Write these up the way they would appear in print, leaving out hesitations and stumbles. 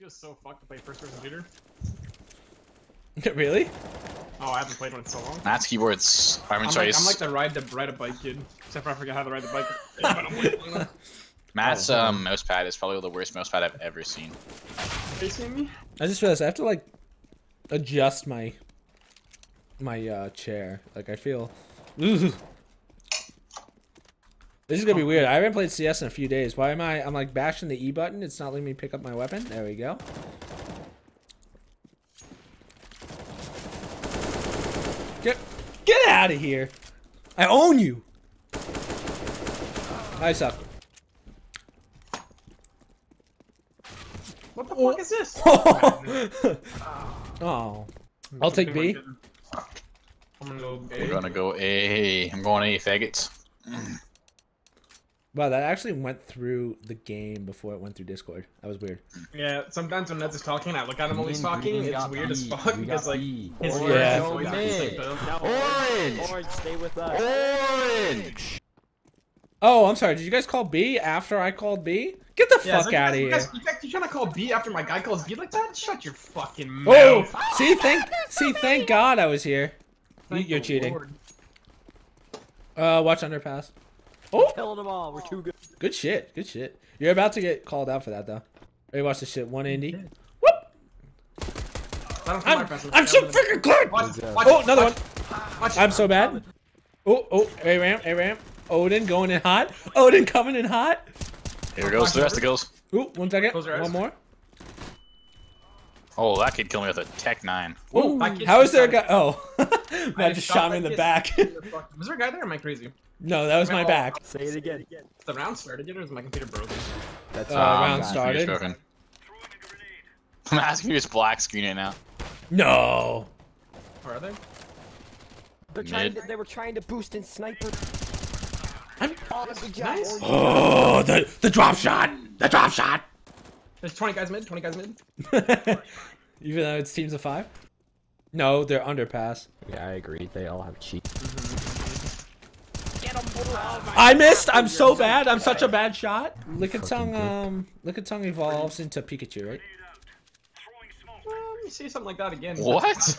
It was so fucked to play first-person shooter. Really? Oh, I haven't played one in so long. That's keyboards. I'm like the ride a bike kid, except for I forgot how to ride the bike. Matt's mouse pad is probably the worst mouse pad I've ever seen. Are you seeing me? I just realized I have to like adjust my chair. Like I feel. Ooh. This is gonna be weird. I haven't played CS in a few days. Why am I? I'm like bashing the E button. It's not letting me pick up my weapon. There we go. Get out of here! I own you. I suck. What the fuck is this? Oh, I'll take B. We're gonna go A. I'm going A, faggots. Wow, that actually went through the game before it went through Discord. That was weird. Yeah, sometimes when Ned's just talking, I look at him while he's talking. It's weird as fuck because like his voice is like orange. Orange, stay with us. Orange. Oh, I'm sorry. Did you guys call B after I called B? Get the fuck out of here! You trying to call B after my guy calls B like that? Shut your fucking mouth! Oh, thank God I was here. You're cheating. Lord. Watch underpass. Oh! Killing them all. We're too good. Good shit. Good shit. You're about to get called out for that, though. Hey, watch this shit. One Andy. Whoop! I'm so freaking good. Oh, another one. I'm so bad. Oh, A Ram. Odin going in hot. Odin coming in hot. Here goes the rest of the girls. Ooh, 1 second. One more. Oh, that kid killed me with a Tech 9. Ooh, how is there a guy? Oh, Matt just shot me in the back. Was there a guy there or am I crazy? No, that was my back. Say it again. The round started or is my computer broken? That's round started. I'm asking you just black screen it now. No. Where are they? They were trying to boost in sniper. Nice. Oh, the drop shot! The drop shot! There's 20 guys mid, 20 guys mid. Even though it's teams of 5? No, they're underpass. Yeah, I agree. They all have cheats. I missed! I'm so bad. I'm such a bad shot. Lickitung evolves into Pikachu, right? Let me see something like that again. What?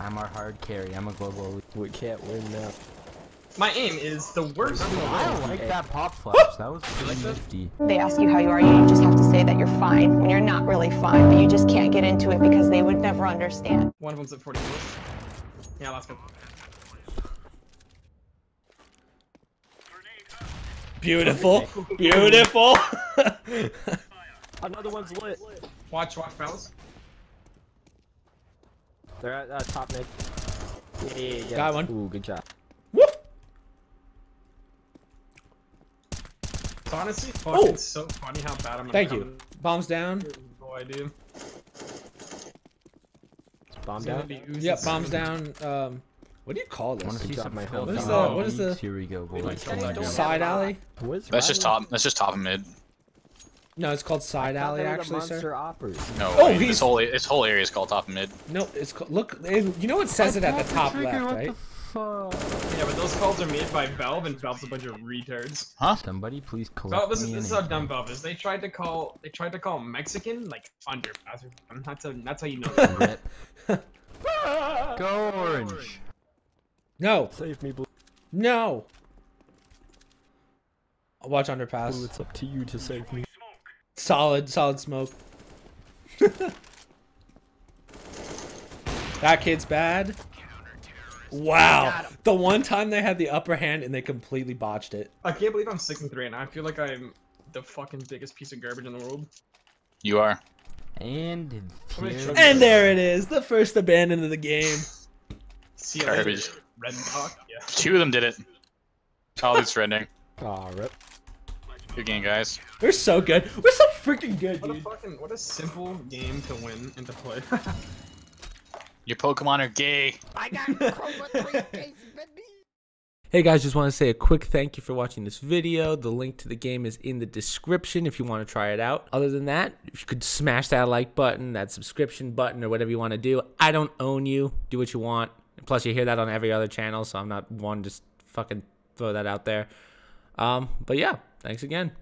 I'm our hard carry. I'm a global elite. We can't win now. My aim is the worst. I don't like that pop flash. That was pretty nifty. They ask you how you are, you just have to say that you're fine when you're not really fine, but you just can't get into it because they would never understand. One of them's at 40. Yeah, last one. Beautiful. Beautiful. Another one's lit. Watch, fellas. They're at top mid. Yeah. Got one. Ooh, good job. Honestly, fuck, it's so funny how bad I'm Thank you. Bombs down. Boy, dude. Bomb down? Yep, bombs down. What do you call this? What is the... Here we go, boys. Side alley? That's just top and mid. No, it's called side alley, actually, sir. No, this whole area is called top and mid. No, it's called... Look, you know it says it at the top left, right? Yeah, but those calls are made by Valve, and Valve's a bunch of retards. Huh? Somebody please call. This is how dumb Valve is. They tried to call Mexican like underpass. That's how you know. Go orange. No. Save me, blue. No. I'll watch underpass. Ooh, it's up to you to save me. Solid smoke. That kid's bad. Wow, the one time they had the upper hand and they completely botched it. I can't believe I'm 6-3 and I feel like I'm the fucking biggest piece of garbage in the world. You are. And there it is, the first abandon of the game. Garbage. Red talk. Yeah. 2 of them did it. Oh, it's trending. Aw, rip. Good game, guys. We're so good. We're so freaking good, dude. What a simple game to win and to play. Your Pokemon are gay. I got Chroma 3 days, baby. Hey guys, just want to say a quick thank you for watching this video. The link to the game is in the description if you want to try it out. Other than that, if you could smash that like button, that subscription button, or whatever you want to do. I don't own you. Do what you want. Plus, you hear that on every other channel, so I'm not one to just fucking throw that out there. But yeah, thanks again.